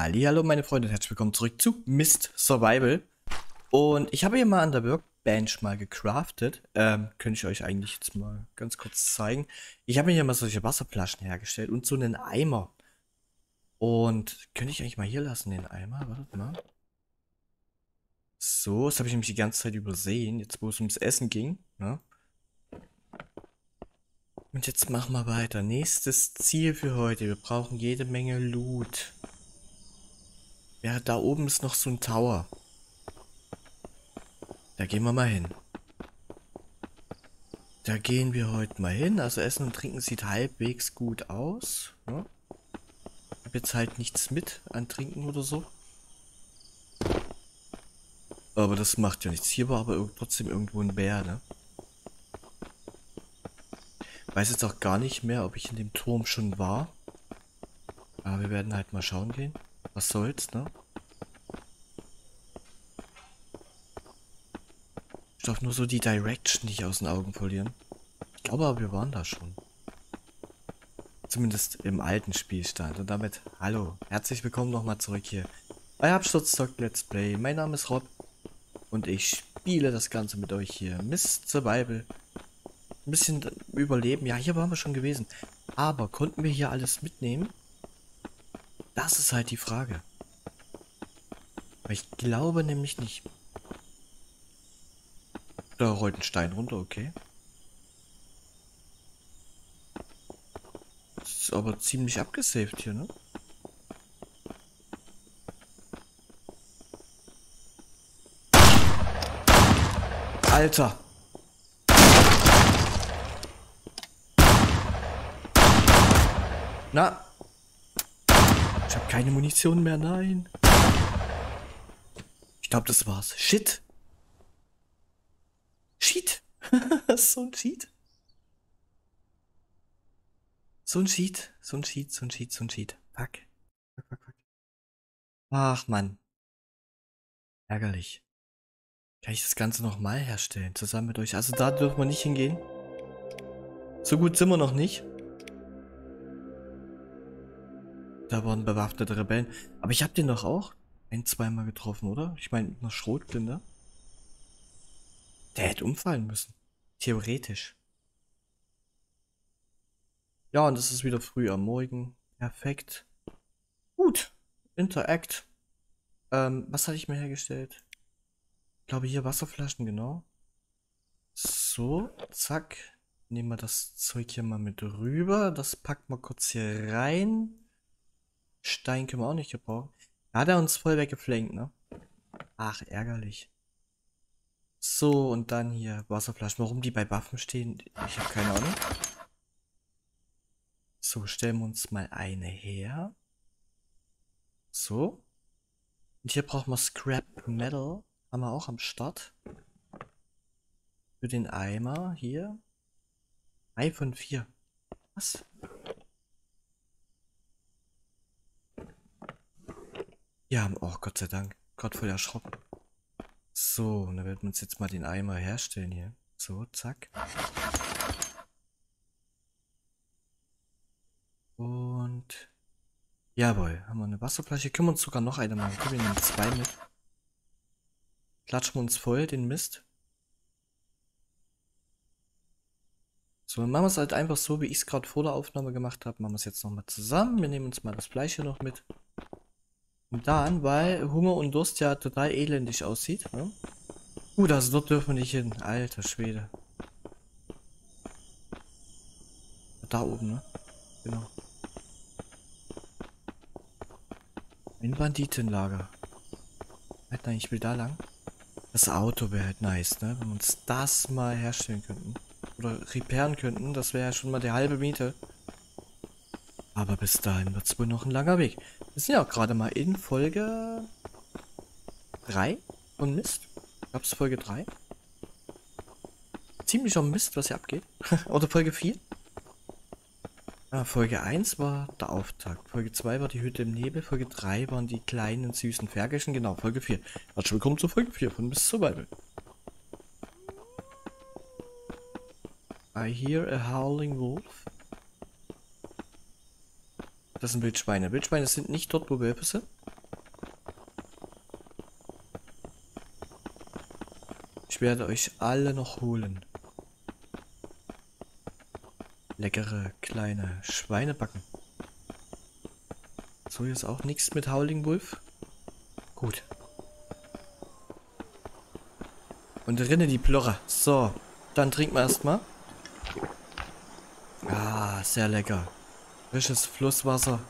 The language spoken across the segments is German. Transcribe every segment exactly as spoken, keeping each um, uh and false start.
Hallihallo meine Freunde und herzlich willkommen zurück zu Mist Survival. Und ich habe hier mal an der Workbench mal gecraftet. Ähm, könnte ich euch eigentlich jetzt mal ganz kurz zeigen. Ich habe mir hier mal solche Wasserflaschen hergestellt und so einen Eimer. Und könnte ich eigentlich mal hier lassen, den Eimer? Wartet mal. So, das habe ich nämlich die ganze Zeit übersehen, jetzt wo es ums Essen ging. Ne? Und jetzt machen wir weiter. Nächstes Ziel für heute. Wir brauchen jede Menge Loot. Ja, da oben ist noch so ein Tower. Da gehen wir mal hin. Da gehen wir heute mal hin. Also Essen und Trinken sieht halbwegs gut aus. Ja. Ich habe jetzt halt nichts mit an Trinken oder so. Aber das macht ja nichts. Hier war aber trotzdem irgendwo ein Bär, ne? Weiß jetzt auch gar nicht mehr, ob ich in dem Turm schon war. Aber wir werden halt mal schauen gehen. Was soll's, ne? Ich darf nur so die Direction nicht aus den Augen verlieren. Ich glaube aber, wir waren da schon. Zumindest im alten Spielstand. Und damit, hallo, herzlich willkommen nochmal zurück hier bei Absturz zockt Let's Play. Mein Name ist Rob und ich spiele das Ganze mit euch hier. Mist Survival. Ein bisschen überleben. Ja, hier waren wir schon gewesen. Aber konnten wir hier alles mitnehmen? Das ist halt die Frage. Aber ich glaube nämlich nicht. Da rollt ein Stein runter, okay. Das ist aber ziemlich abgesaved hier, ne? Alter! Na! Ich habe keine Munition mehr, nein. Ich glaube, das war's. Shit. Cheat. So ein Cheat. So ein Cheat. So ein Cheat, so ein Cheat, so ein Cheat. Fuck. Fuck, fuck, fuck. Ach, Mann. Ärgerlich. Kann ich das Ganze nochmal herstellen? Zusammen mit euch. Also da dürfen wir nicht hingehen. So gut sind wir noch nicht. Da waren bewaffnete Rebellen. Aber ich habe den doch auch ein-, zweimal getroffen, oder? Ich meine, mit einer Schrotblinde. Der hätte umfallen müssen. Theoretisch. Ja, und es ist wieder früh am Morgen. Perfekt. Gut. Interact. Ähm, was hatte ich mir hergestellt? Ich glaube hier Wasserflaschen, genau. So, zack. Nehmen wir das Zeug hier mal mit rüber. Das packen wir kurz hier rein. Stein können wir auch nicht gebrauchen. Da hat er uns voll weggeflankt, ne? Ach, ärgerlich. So, und dann hier Wasserflaschen. Warum die bei Waffen stehen, ich habe keine Ahnung. So, stellen wir uns mal eine her. So. Und hier brauchen wir Scrap Metal. Haben wir auch am Start. Für den Eimer hier. drei von vier. Was? Ja, oh Gott sei Dank. Gott, voll erschrocken. So, dann werden wir uns jetzt mal den Eimer herstellen hier. So, zack. Und... Jawohl, haben wir eine Wasserflasche. Können wir uns sogar noch eine machen. Können wir nehmen zwei mit. Klatschen wir uns voll, den Mist. So, dann machen wir es halt einfach so, wie ich es gerade vor der Aufnahme gemacht habe. Machen wir es jetzt nochmal zusammen. Wir nehmen uns mal das Fleisch hier noch mit. Und dann, weil Hunger und Durst ja total elendig aussieht. Ne? Gut, also dort dürfen wir nicht hin. Alter Schwede. Da oben, ne? Genau. Ein Banditenlager. Halt, nein, ich will da lang. Das Auto wäre halt nice, ne? Wenn wir uns das mal herstellen könnten. Oder repairen könnten. Das wäre ja schon mal die halbe Miete. Aber bis dahin wird es wohl noch ein langer Weg. Wir sind ja auch gerade mal in Folge drei von Mist. Gab es Folge drei? Ziemlicher Mist, was hier abgeht. Oder Folge vier? Ah, Folge eins war der Auftakt. Folge zwei war die Hütte im Nebel. Folge drei waren die kleinen, süßen Ferkelchen. Genau, Folge vier. Herzlich willkommen zu Folge vier von Mist Survival. I hear a howling wolf. Das sind Wildschweine. Wildschweine sind nicht dort, wo wir wissen. Ich werde euch alle noch holen. Leckere kleine Schweinebacken. So, hier ist auch nichts mit Howling Wolf. Gut. Und rinne die Plörre. So, dann trinken wir erstmal. Ah, sehr lecker. Frisches Flusswasser.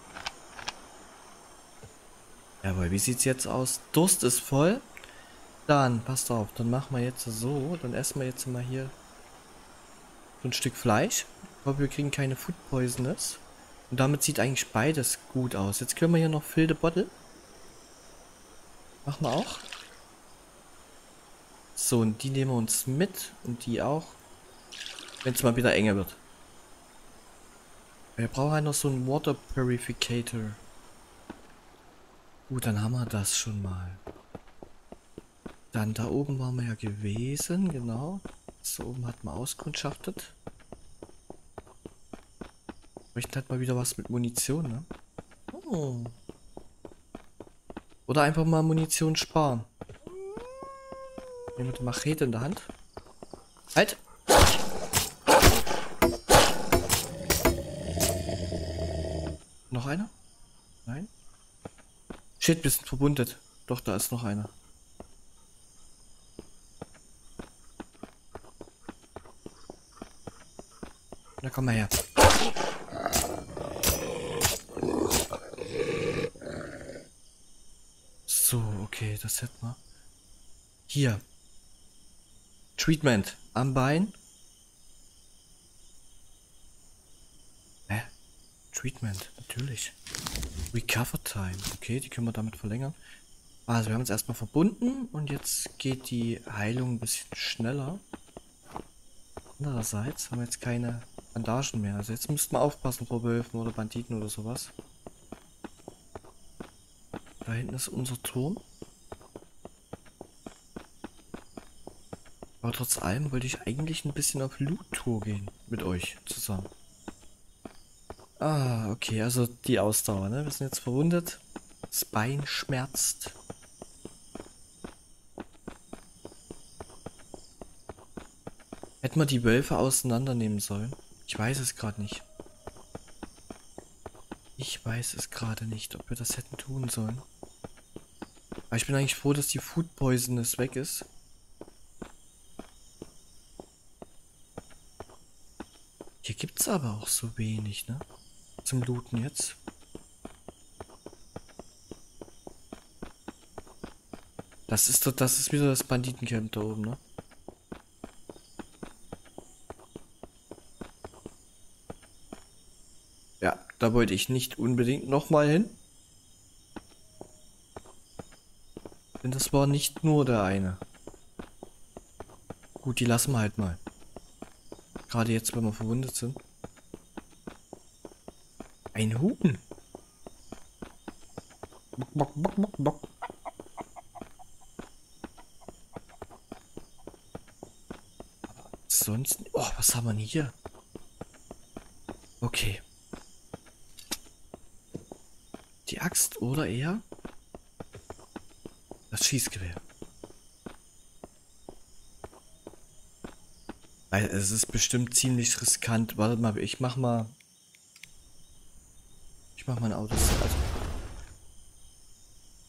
Jawohl, wie sieht's jetzt aus? Durst ist voll. Dann, passt auf, dann machen wir jetzt so. Dann essen wir jetzt mal hier so ein Stück Fleisch. Ich hoffe, wir kriegen keine Food Poisons. Und damit sieht eigentlich beides gut aus. Jetzt können wir hier noch Fill the Bottle. Machen wir auch. So, und die nehmen wir uns mit. Und die auch. Wenn es mal wieder enger wird. Wir brauchen halt noch so einen Water Purificator. Gut, dann haben wir das schon mal. Dann da oben waren wir ja gewesen, genau. So oben hat man auskundschaftet. Vielleicht hat man wieder was mit Munition, ne? Oh. Oder einfach mal Munition sparen. Nehmen wir die Machete in der Hand. Halt! Noch einer? Nein? Shit, wir sind verwundet. Doch, da ist noch einer. Na komm mal her. So, okay, das hätten wir. Hier. Treatment am Bein. Hä? Treatment, natürlich. Recover Time. Okay, die können wir damit verlängern. Also, wir haben uns erstmal verbunden und jetzt geht die Heilung ein bisschen schneller. Andererseits haben wir jetzt keine Bandagen mehr. Also, jetzt müssten wir aufpassen vor Wölfen oder Banditen oder sowas. Da hinten ist unser Turm. Aber trotz allem wollte ich eigentlich ein bisschen auf Loot-Tour gehen mit euch zusammen. Ah, okay, also die Ausdauer, ne? Wir sind jetzt verwundet. Das Bein schmerzt. Hätten wir die Wölfe auseinandernehmen sollen? Ich weiß es gerade nicht. Ich weiß es gerade nicht, ob wir das hätten tun sollen. Aber ich bin eigentlich froh, dass die Food Poisons weg ist. Hier gibt es aber auch so wenig, ne? Zum Looten jetzt. Das ist doch, das ist wieder das Banditencamp da oben, ne? Ja, da wollte ich nicht unbedingt nochmal hin. Denn das war nicht nur der eine. Gut, die lassen wir halt mal. Gerade jetzt, wenn wir verwundet sind. Ein Hupen. Bock, bock, bock, bock. Aber ansonsten... Oh, was haben wir denn hier? Okay. Die Axt oder eher das Schießgewehr. Weil es ist bestimmt ziemlich riskant. Wartet mal, ich mach mal. Ich mach mal ein Auto. Also,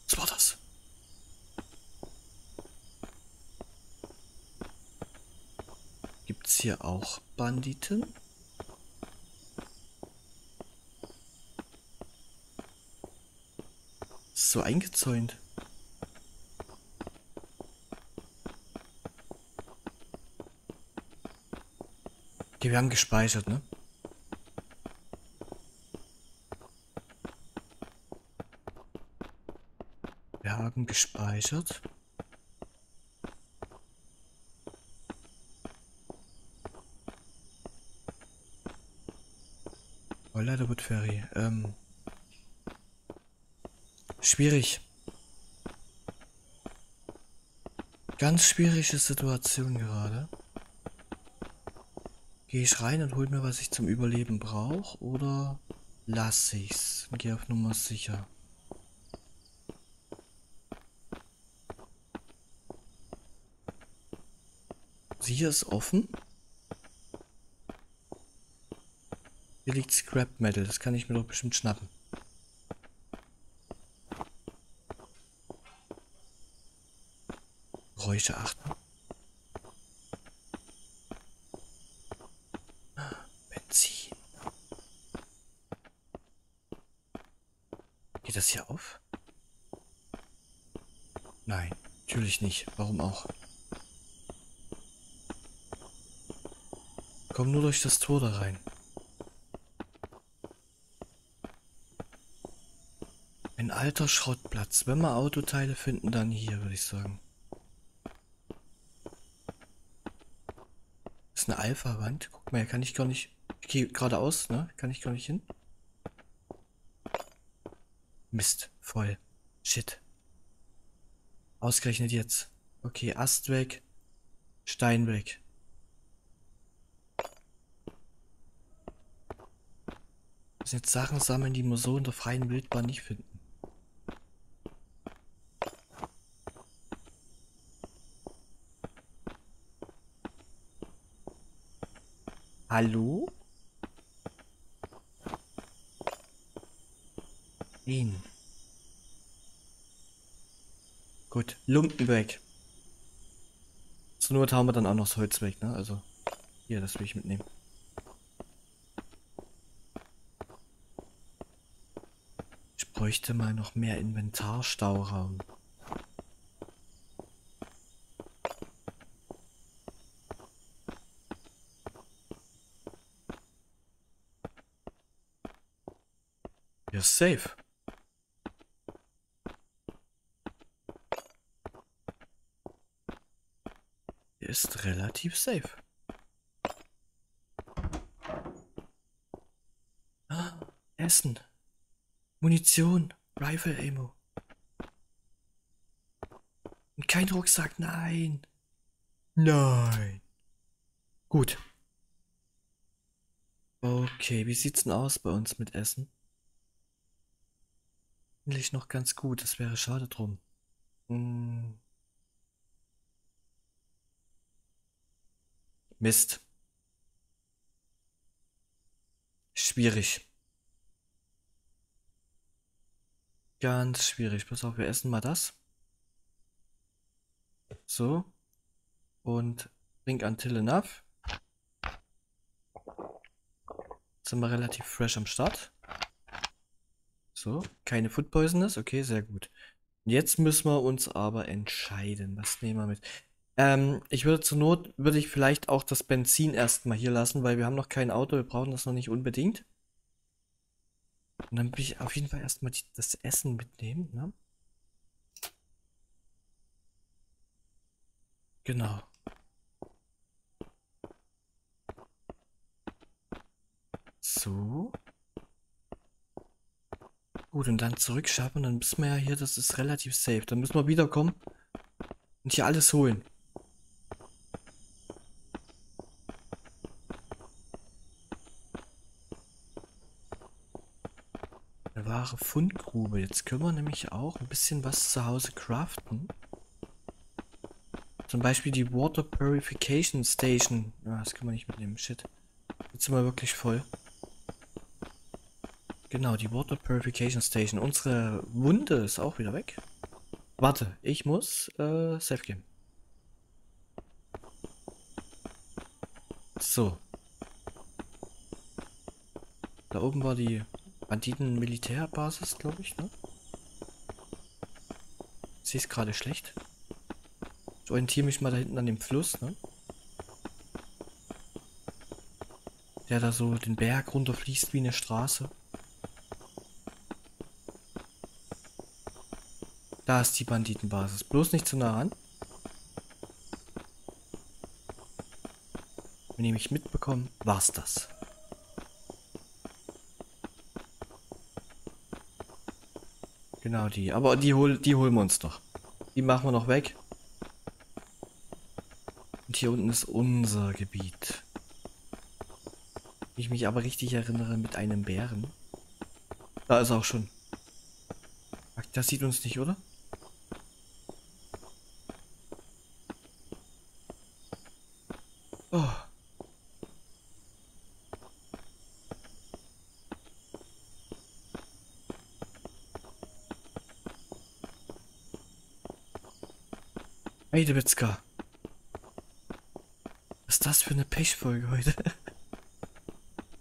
was war das? Gibt's hier auch Banditen? So eingezäunt. Okay, wir haben gespeichert, ne? Wir haben gespeichert. Oh, leider wird Ferry. Ähm... Schwierig. Ganz schwierige Situation gerade. Gehe ich rein und hol mir, was ich zum Überleben brauche? Oder lasse ich's und gehe auf Nummer sicher. Sie hier ist offen. Hier liegt Scrap Metal, das kann ich mir doch bestimmt schnappen. Geräusche achten. Benzin. Geht das hier auf? Nein, natürlich nicht. Warum auch? Komm nur durch das Tor da rein. Ein alter Schrottplatz. Wenn wir Autoteile finden, dann hier, würde ich sagen. Ist eine Alpha-Wand. Guck mal, hier kann ich gar nicht... Ich gehe geradeaus, ne? Kann ich gar nicht hin. Mist. Voll. Shit. Ausgerechnet jetzt. Okay, Ast weg. Stein weg. Müssen jetzt Sachen sammeln, die man so in der freien Wildbahn nicht finden. Hallo? Nein. Gut, Lumpen weg. Zur Not haben wir dann auch noch das Holz weg, ne? Also, hier, das will ich mitnehmen. Ich bräuchte mal noch mehr Inventarstauraum. Safe. Er ist relativ safe. Ah, Essen. Munition. Rifle Ammo. Und kein Rucksack. Nein. Nein. Gut. Okay, wie sieht's denn aus bei uns mit Essen? Eigentlich noch ganz gut, das wäre schade drum. Hm. Mist. Schwierig. Ganz schwierig. Pass auf, wir essen mal das. So. Und trink until enough. Jetzt sind wir relativ fresh am Start. So, keine Food Poisoners, okay, sehr gut. Jetzt müssen wir uns aber entscheiden, was nehmen wir mit. Ähm, ich würde zur Not, würde ich vielleicht auch das Benzin erstmal hier lassen, weil wir haben noch kein Auto, wir brauchen das noch nicht unbedingt. Und dann würde ich auf jeden Fall erstmal die, das Essen mitnehmen, ne? Genau. So. Gut, und dann zurückschaffen, dann müssen wir ja hier, das ist relativ safe. Dann müssen wir wiederkommen und hier alles holen. Eine wahre Fundgrube. Jetzt können wir nämlich auch ein bisschen was zu Hause craften. Zum Beispiel die Water Purification Station. Ah, das können wir nicht mitnehmen, shit. Jetzt sind wir wirklich voll. Genau, die Water Purification Station. Unsere Wunde ist auch wieder weg. Warte, ich muss äh, safe gehen. So. Da oben war die Banditen-Militärbasis, glaube ich, ne? Sie ist gerade schlecht. Ich orientiere mich mal da hinten an dem Fluss, ne? Der da so den Berg runterfließt wie eine Straße. Da ist die Banditenbasis. Bloß nicht zu nah ran. Wenn ihr mich mitbekommen, war's das. Genau die. Aber die, hol, die holen wir uns doch. Die machen wir noch weg. Und hier unten ist unser Gebiet. Ich mich aber richtig erinnere mit einem Bären. Da ist er auch schon. Das sieht uns nicht, oder? Oh. Heidewitzka. Was ist das für eine Pechfolge heute?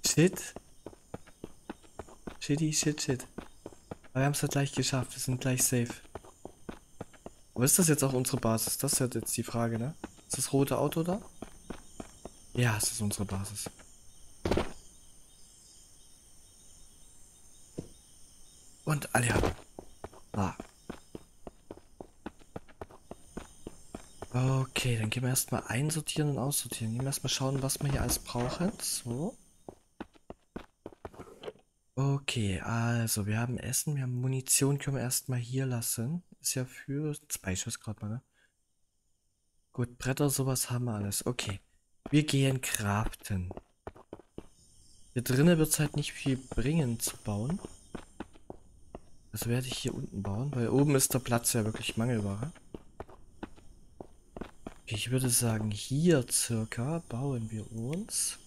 Shit. Shitty, shit, shit. Aber wir haben es ja gleich geschafft, wir sind gleich safe. Aber ist das jetzt auch unsere Basis? Das ist halt jetzt die Frage, ne? Ist das rote Auto da? Ja, es ist unsere Basis. Und alle haben. Ah. Okay, dann gehen wir erstmal einsortieren und aussortieren. Gehen wir erstmal schauen, was wir hier alles brauchen. So. Okay, also wir haben Essen, wir haben Munition, können wir erstmal hier lassen. Ist ja für zwei Schuss gerade mal, ne? Gut, Bretter, sowas haben wir alles. Okay, wir gehen craften. Hier drinnen wird es halt nicht viel bringen zu bauen. Also werde ich hier unten bauen, weil oben ist der Platz ja wirklich Mangelware. Okay, ich würde sagen, hier circa bauen wir uns.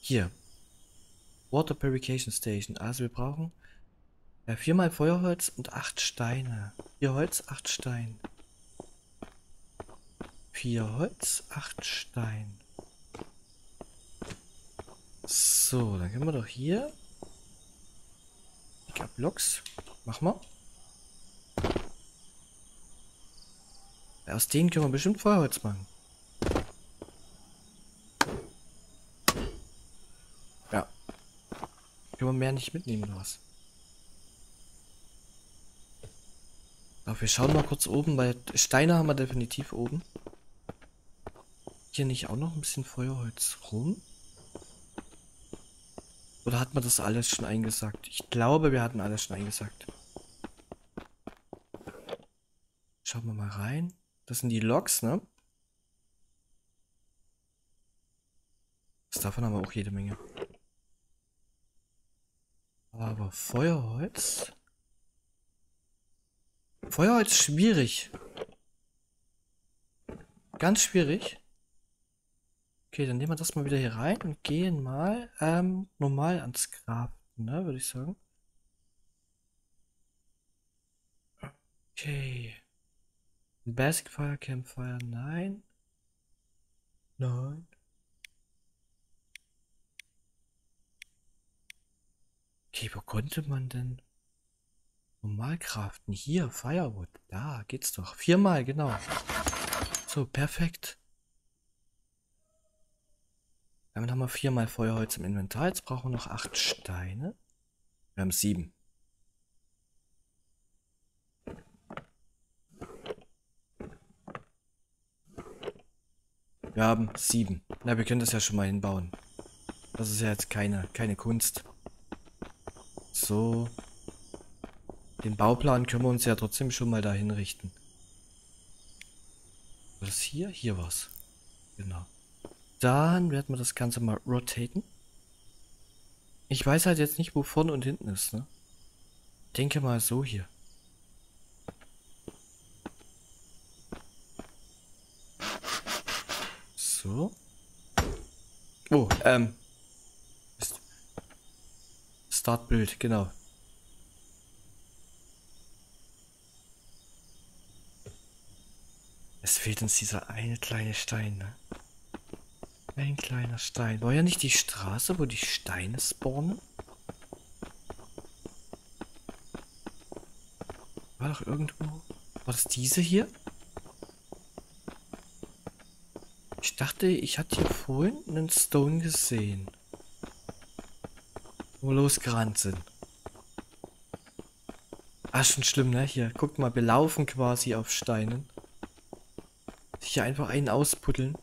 Hier. Water Purification Station. Also wir brauchen äh, viermal Feuerholz und acht Steine. Vier Holz, acht Stein. Vier Holz, acht Stein. So, dann können wir doch hier. Pick up Blocks. Machen wir. Aus denen können wir bestimmt Feuerholz machen. Können wir mehr nicht mitnehmen oder was? Aber wir schauen mal kurz oben, weil Steine haben wir definitiv oben. Hier nicht auch noch ein bisschen Feuerholz rum? Oder hat man das alles schon eingesagt? Ich glaube, wir hatten alles schon eingesagt. Schauen wir mal rein. Das sind die Loks, ne? Davon haben wir auch jede Menge. Aber Feuerholz? Feuerholz schwierig. Ganz schwierig. Okay, dann nehmen wir das mal wieder hier rein und gehen mal ähm, normal ans Craften, ne, würde ich sagen. Okay. Basic Fire, Campfire, nein. Nein. Okay, wo konnte man denn normal craften? Hier, Firewood. Da geht's doch. Viermal, genau. So, perfekt. Damit haben wir viermal Feuerholz im Inventar. Jetzt brauchen wir noch acht Steine. Wir haben sieben. Wir haben sieben. Na, wir können das ja schon mal hinbauen. Das ist ja jetzt keine, keine Kunst. So, den Bauplan können wir uns ja trotzdem schon mal dahin richten. Was ist hier? Hier war's. Genau. Dann werden wir das Ganze mal rotaten. Ich weiß halt jetzt nicht, wo vorne und hinten ist, ne? Denke mal so hier. So. Oh, ähm. Startbild, genau. Es fehlt uns dieser eine kleine Stein, ne? Ein kleiner Stein. War ja nicht die Straße, wo die Steine spawnen? War doch irgendwo... War das diese hier? Ich dachte, ich hatte hier vorhin einen Stone gesehen. Wo losgerannt sind. Ah, schon schlimm, ne? Hier, guckt mal, wir laufen quasi auf Steinen. Hier einfach einen auspuddeln.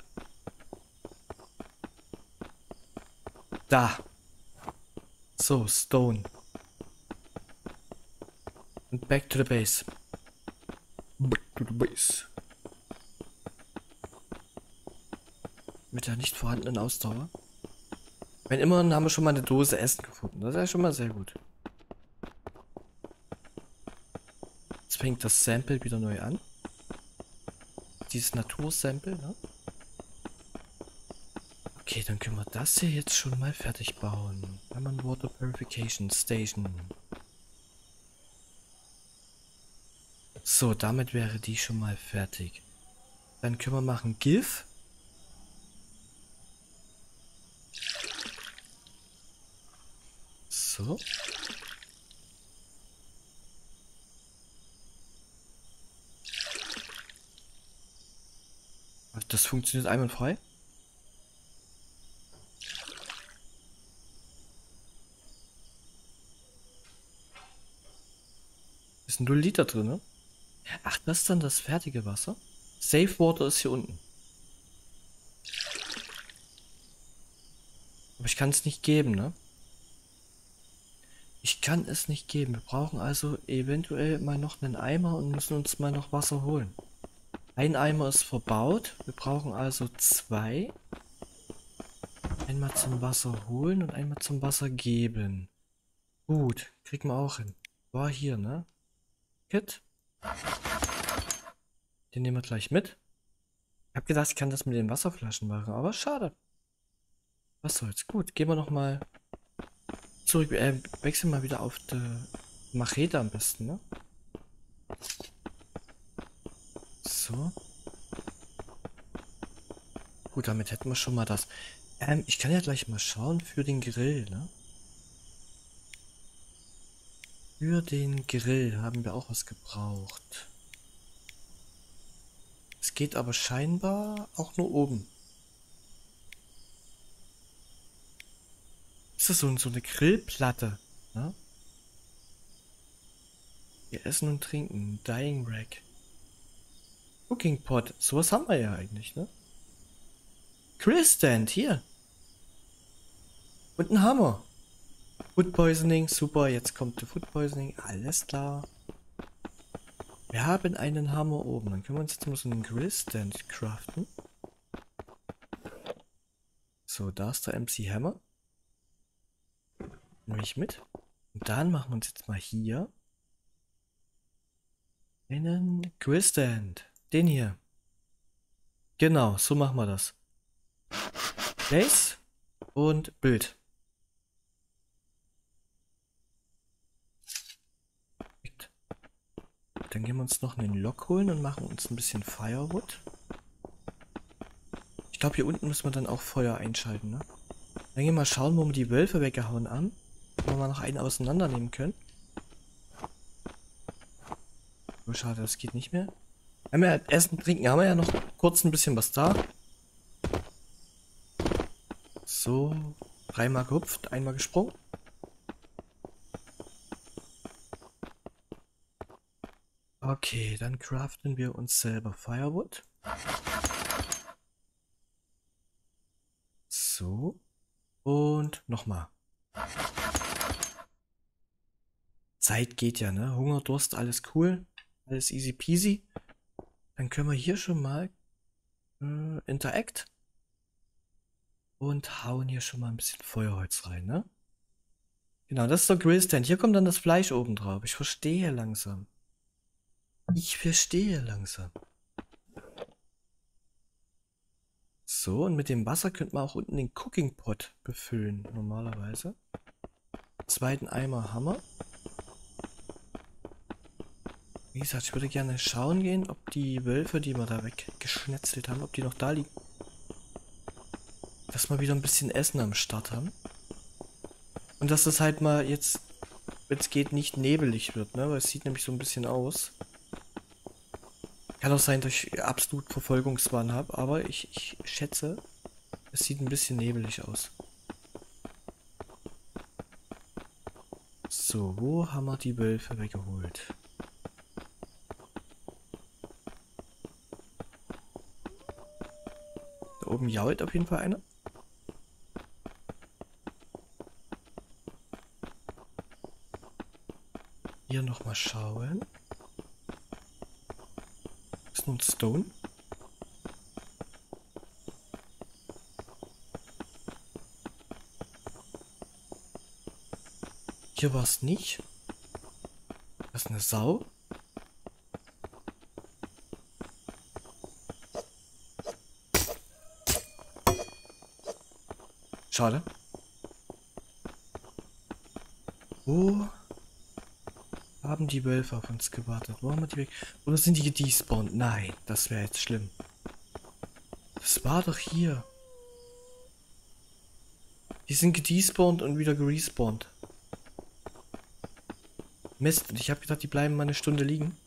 Da. So, Stone. Und back to the base. Back to the base. Mit der nicht vorhandenen Ausdauer. Wenn immerhin haben wir schon mal eine Dose Essen gefunden. Das ist ja schon mal sehr gut. Jetzt fängt das Sample wieder neu an. Dieses Natursample, ne? Okay, dann können wir das hier jetzt schon mal fertig bauen. Haben wir eine Water Purification Station. So, damit wäre die schon mal fertig. Dann können wir machen GIF. So. Das funktioniert einwandfrei. Ist null Liter drin, ne? Ach, das ist dann das fertige Wasser. Safe Water ist hier unten. Aber ich kann es nicht geben, ne? Ich kann es nicht geben. Wir brauchen also eventuell mal noch einen Eimer und müssen uns mal noch Wasser holen. Ein Eimer ist verbaut. Wir brauchen also zwei. Einmal zum Wasser holen und einmal zum Wasser geben. Gut, kriegen wir auch hin. War hier, ne? Kit. Den nehmen wir gleich mit. Ich habe gedacht, ich kann das mit den Wasserflaschen machen, aber schade. Was soll's. Gut, gehen wir nochmal zurück. Äh, wechseln mal wieder auf die Machete am besten, ne? So. Gut, damit hätten wir schon mal das. Ähm, ich kann ja gleich mal schauen für den Grill, ne? Für den Grill haben wir auch was gebraucht. Es geht aber scheinbar auch nur oben. Ist das so, so eine Grillplatte? Ne? Wir essen und trinken. Dying Rack. Cooking Pot. Sowas haben wir ja eigentlich, ne? Grill Stand, hier. Und ein Hammer. Food Poisoning, super, jetzt kommt der Food Poisoning, alles klar. Wir haben einen Hammer oben, dann können wir uns jetzt mal so einen Grill Stand craften. So, da ist der M C Hammer. Nehme ich mit. Und dann machen wir uns jetzt mal hier einen Grill Stand. Den hier. Genau, so machen wir das. Place und Bild. Dann gehen wir uns noch einen Log holen und machen uns ein bisschen Firewood. Ich glaube, hier unten müssen wir dann auch Feuer einschalten, ne? Dann gehen wir mal schauen, wo wir die Wölfe weggehauen haben. Ob wir mal noch einen auseinandernehmen können. Oh, schade, das geht nicht mehr. Haben wir ja Essen, Trinken, haben wir ja noch kurz ein bisschen was da. So, dreimal gehupft, einmal gesprungen. Okay, dann craften wir uns selber Firewood. So. Und nochmal. Zeit geht ja, ne? Hunger, Durst, alles cool. Alles easy peasy. Dann können wir hier schon mal äh, interact. Und hauen hier schon mal ein bisschen Feuerholz rein, ne? Genau, das ist der Grillstand. Hier kommt dann das Fleisch oben drauf. Ich verstehe langsam. Ich verstehe langsam. So, und mit dem Wasser könnte man auch unten den Cooking Pot befüllen, normalerweise. Zweiten Eimer Hammer. Wie gesagt, ich würde gerne schauen gehen, ob die Wölfe, die wir da weggeschnetzelt haben, ob die noch da liegen. Dass wir wieder ein bisschen Essen am Start haben. Und dass das halt mal jetzt, wenn es geht, nicht nebelig wird, ne? Weil es sieht nämlich so ein bisschen aus. Kann auch sein, dass ich absolut Verfolgungswahn habe, aber ich, ich schätze, es sieht ein bisschen nebelig aus. So, wo haben wir die Wölfe weggeholt? Da oben jault auf jeden Fall einer. Hier nochmal schauen. Und Stone. Hier war es nicht. Das ist eine Sau. Schade. Wo haben die Wölfe auf uns gewartet? Wo haben wir die weg? Oder sind die gespawnt? Nein, das wäre jetzt schlimm. Das war doch hier. Die sind gedespawnt und wieder gerespawnt. Mist, und ich habe gedacht, die bleiben mal eine Stunde liegen.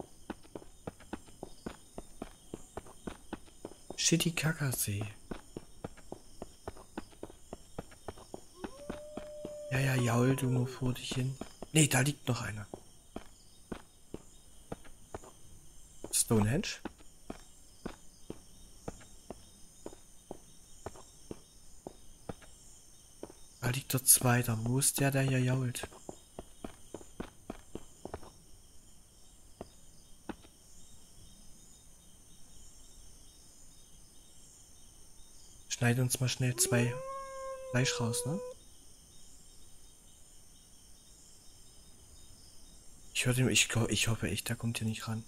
Shitty Kakasee. Ja, ja, jaul du nur vor dich hin. Nee, da liegt noch einer. Stonehenge? Da liegt der zweite. Wo ist der, der hier jault? Schneid uns mal schnell zwei Fleisch raus, ne? Ich höre dem, ich, ich hoffe echt, da kommt hier nicht ran.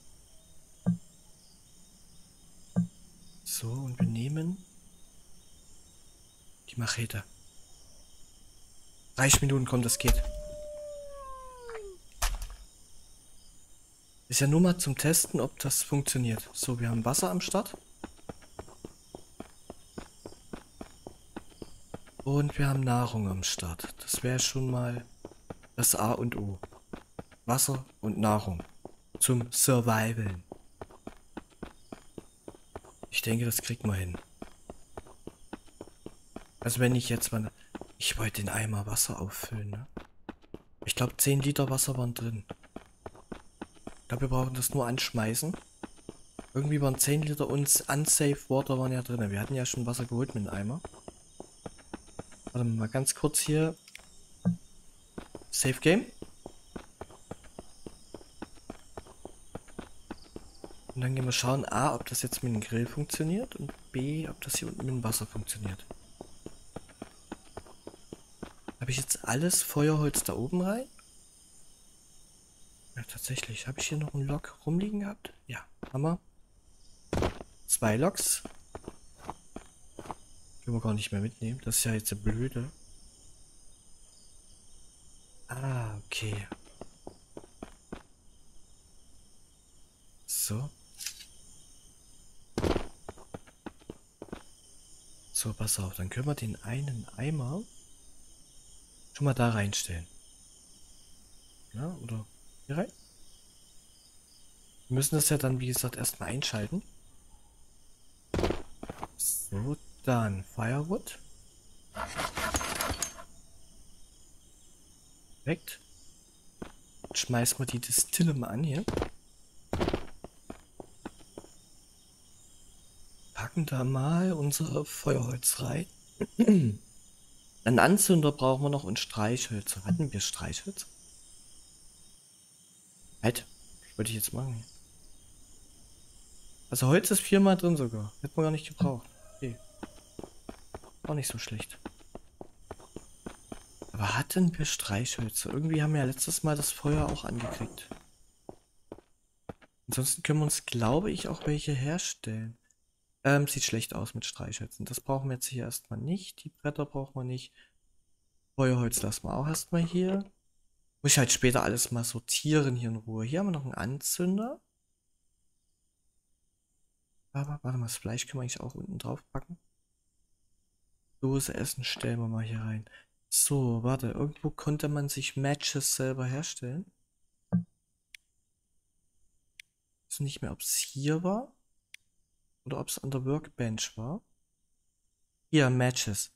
So, und wir nehmen die Machete. dreißig Minuten, komm, das geht. Ist ja nur mal zum Testen, ob das funktioniert. So, wir haben Wasser am Start. Und wir haben Nahrung am Start. Das wäre schon mal das A und O. Wasser und Nahrung. Zum Survivalen. Ich denke, das kriegt man hin. Also wenn ich jetzt mal... Ich wollte den Eimer Wasser auffüllen, ne? Ich glaube, zehn Liter Wasser waren drin. Ich glaube, wir brauchen das nur anschmeißen. Irgendwie waren zehn Liter und unsafe Water waren ja drin. Wir hatten ja schon Wasser geholt mit dem Eimer. Warte mal ganz kurz hier. Safe Game. Und dann gehen wir schauen, A, ob das jetzt mit dem Grill funktioniert und B, ob das hier unten mit dem Wasser funktioniert. Habe ich jetzt alles Feuerholz da oben rein? Ja, tatsächlich. Habe ich hier noch einen Lok rumliegen gehabt? Ja, haben wir. Zwei Loks. Können wir gar nicht mehr mitnehmen. Das ist ja jetzt eine Blöde. Ah, okay. So. So, pass auf. Dann können wir den einen Eimer schon mal da reinstellen. Ja, oder hier rein. Wir müssen das ja dann, wie gesagt, erstmal einschalten. So. Dann Firewood. Perfekt. Schmeißen wir die Distille mal an hier. Packen da mal unser Feuerholz rein. Einen Anzünder brauchen wir noch und Streichhölzer. Hatten wir Streichhölzer? Halt. Was wollte ich jetzt machen hier? Also Holz ist viermal drin sogar. Hätten wir gar nicht gebraucht. Okay. Auch nicht so schlecht. Aber hatten wir Streichhölzer? Irgendwie haben wir ja letztes Mal das Feuer auch angekriegt. Ansonsten können wir uns, glaube ich, auch welche herstellen. Ähm, sieht schlecht aus mit Streichhölzern. Das brauchen wir jetzt hier erstmal nicht. Die Bretter brauchen wir nicht. Feuerholz lassen wir auch erstmal hier. Muss ich halt später alles mal sortieren hier in Ruhe. Hier haben wir noch einen Anzünder. Aber warte mal, das Fleisch können wir eigentlich auch unten drauf packen. Dose Essen stellen wir mal hier rein. So, warte, irgendwo konnte man sich Matches selber herstellen. Ich weiß nicht mehr, ob es hier war oder ob es an der Workbench war. Hier, Matches.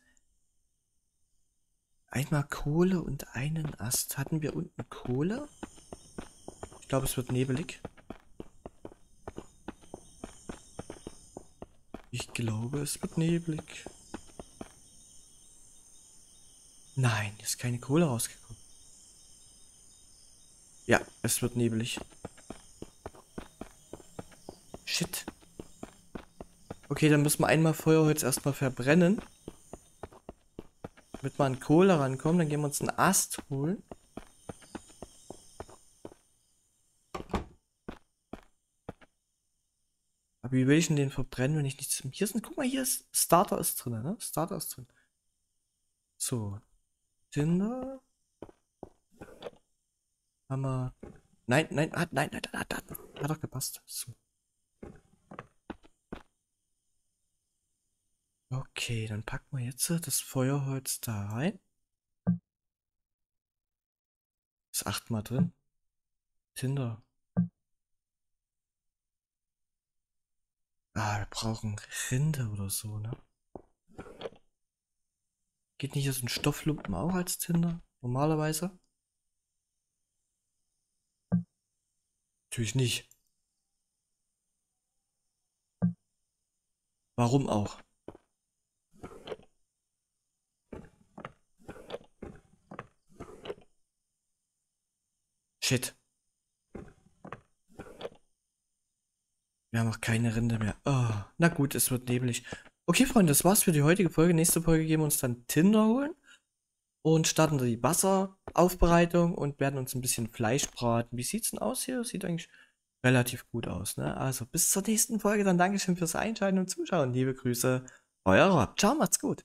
Einmal Kohle und einen Ast. Hatten wir unten Kohle? Ich glaube, es wird nebelig. Ich glaube, es wird nebelig. Nein, hier ist keine Kohle rausgekommen. Ja, es wird nebelig. Shit. Okay, dann müssen wir einmal Feuerholz erstmal verbrennen. Damit wir an Kohle rankommen, dann gehen wir uns einen Ast holen. Aber wie will ich denn den verbrennen, wenn ich nichts... Hier ist ein... Guck mal, hier ist... Starter ist drin, ne? Starter ist drin. So. Tinder. Hammer. Nein, nein, hat, nein, nein, hat, hat, hat doch gepasst. So. Okay, dann packen wir jetzt das Feuerholz da rein. Ist achtmal drin. Tinder. Ah, wir brauchen Rinde oder so, ne? Geht nicht so ein Stofflumpen auch als Tinder? Normalerweise? Natürlich nicht. Warum auch? Shit. Wir haben auch keine Rinde mehr. Oh, na gut, es wird neblig. Okay, Freunde, das war's für die heutige Folge. Nächste Folge gehen wir uns dann Tinder holen und starten die Wasseraufbereitung und werden uns ein bisschen Fleisch braten. Wie sieht's denn aus hier? Sieht eigentlich relativ gut aus, ne? Also bis zur nächsten Folge. Dann Dankeschön fürs Einschalten und Zuschauen. Liebe Grüße, euer Rob. Ciao, macht's gut.